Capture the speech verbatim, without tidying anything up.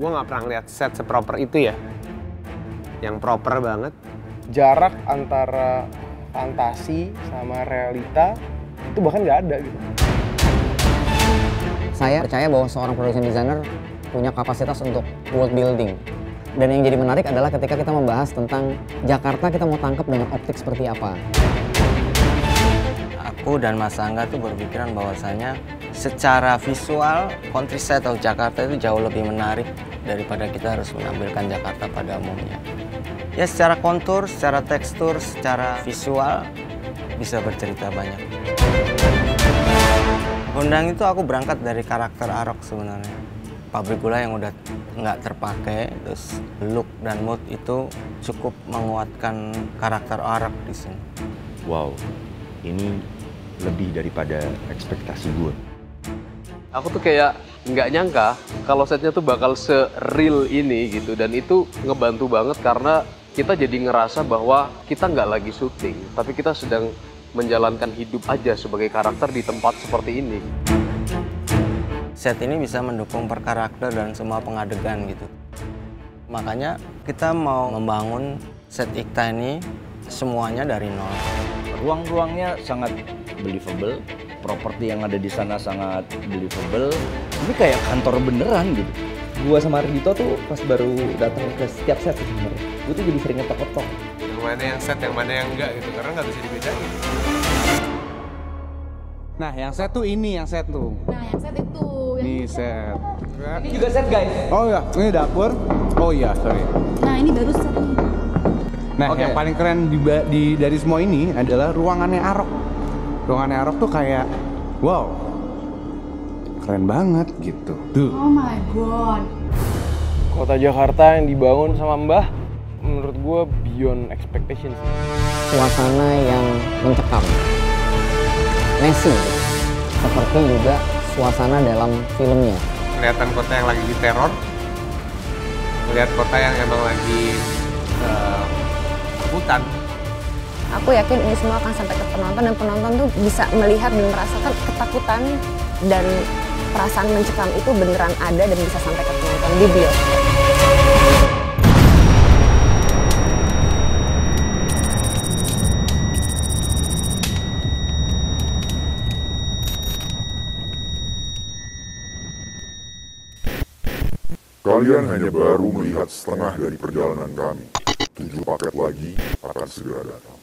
gue nggak pernah ngeliat set seproper itu ya, yang proper banget. Jarak antara fantasi sama realita itu bahkan nggak ada gitu. Saya percaya bahwa seorang production designer punya kapasitas untuk world building. Dan yang jadi menarik adalah ketika kita membahas tentang Jakarta, kita mau tangkap dengan optik seperti apa. Aku dan Mas Angga tuh berpikiran bahwasanya secara visual countryside atau Jakarta itu jauh lebih menarik daripada kita harus menampilkan Jakarta pada umumnya. Ya secara kontur, secara tekstur, secara visual bisa bercerita banyak. Gondang itu aku berangkat dari karakter Arok sebenarnya. Pabrik gula yang udah nggak terpakai, terus look dan mood itu cukup menguatkan karakter Arok di sini. Wow, ini lebih daripada ekspektasi gue. Aku tuh kayak nggak nyangka kalau setnya tuh bakal se-real ini gitu, dan itu ngebantu banget karena kita jadi ngerasa bahwa kita nggak lagi syuting, tapi kita sedang menjalankan hidup aja sebagai karakter di tempat seperti ini. Set ini bisa mendukung per karakter dan semua pengadegan gitu. Makanya kita mau membangun set Iktani semuanya dari nol. Ruang-ruangnya sangat believable, properti yang ada di sana sangat believable. Ini kayak kantor beneran gitu. Gua sama Ardhito tuh pas baru datang ke setiap set sebenarnya, gua tuh jadi sering ngetok-ngetok. Yang mana yang set, yang mana yang enggak gitu, karena nggak bisa dibedain. Gitu. Nah, yang set tuh ini, yang set tuh. Nah, yang set itu. Ini set. Ini juga set, guys. Oh iya, ini dapur. Oh iya, sorry. Nah, ini baru set nih. Nah, okay. Yang paling keren di, di, dari semua ini adalah ruangannya Arok. Ruangannya Arok tuh kayak, wow, keren banget gitu. Duh. Oh my God. Kota Jakarta yang dibangun sama Mbah, menurut gue beyond expectations. Suasana yang mencekam. Messi, seperti juga suasana dalam filmnya. Kelihatan kota yang lagi diteror, melihat kota yang emang lagi uh, hutan. Aku yakin ini semua akan sampai ke penonton, dan penonton tuh bisa melihat dan merasakan ketakutan dan perasaan mencekam itu beneran ada dan bisa sampai ke penonton di bioskop. Kalian hanya baru melihat setengah dari perjalanan kami. Tujuh paket lagi akan segera datang.